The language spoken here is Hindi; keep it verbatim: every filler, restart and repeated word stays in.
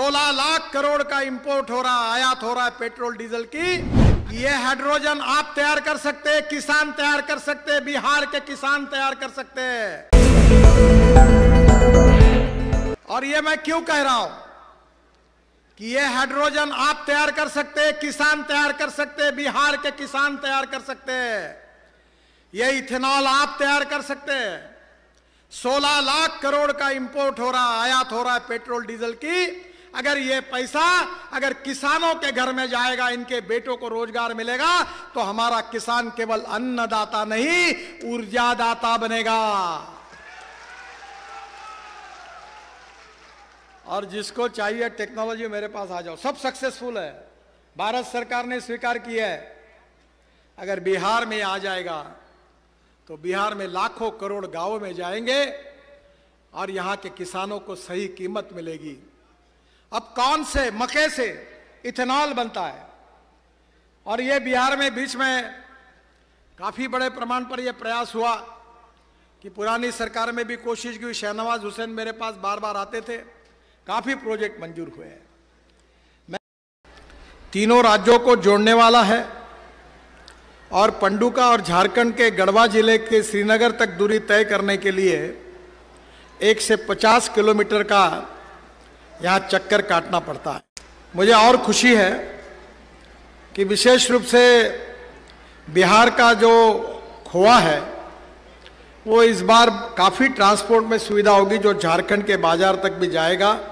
सोलह लाख करोड़ का इंपोर्ट हो रहा, आयात हो रहा है पेट्रोल डीजल की। ये हाइड्रोजन आप तैयार कर सकते हैं, किसान तैयार कर सकते हैं, बिहार के किसान तैयार कर सकते हैं। और ये मैं क्यों कह रहा हूं कि ये हाइड्रोजन आप तैयार कर सकते हैं, किसान तैयार कर सकते हैं, बिहार के किसान तैयार कर सकते हैं। ये इथेनॉल आप तैयार कर सकते हैं। सोलह लाख करोड़ का इंपोर्ट हो रहा, आयात हो रहा है पेट्रोल डीजल की। अगर ये पैसा अगर किसानों के घर में जाएगा, इनके बेटों को रोजगार मिलेगा, तो हमारा किसान केवल अन्नदाता नहीं, ऊर्जादाता बनेगा। और जिसको चाहिए टेक्नोलॉजी, मेरे पास आ जाओ, सब सक्सेसफुल है। भारत सरकार ने स्वीकार किया है। अगर बिहार में आ जाएगा तो बिहार में लाखों करोड़ गांवों में जाएंगे और यहाँ के किसानों को सही कीमत मिलेगी। अब कौन से मक्के से इथेनॉल बनता है, और ये बिहार में बीच में काफ़ी बड़े प्रमाण पर यह प्रयास हुआ कि पुरानी सरकार में भी कोशिश की। शहनवाज हुसैन मेरे पास बार बार आते थे, काफ़ी प्रोजेक्ट मंजूर हुए हैं। मैं तीनों राज्यों को जोड़ने वाला है और पंडुका और झारखंड के गढ़वा जिले के श्रीनगर तक दूरी तय करने के लिए एक से पचास किलोमीटर का यहाँ चक्कर काटना पड़ता है। मुझे और खुशी है कि विशेष रूप से बिहार का जो खोआ है वो इस बार काफ़ी ट्रांसपोर्ट में सुविधा होगी, जो झारखंड के बाजार तक भी जाएगा।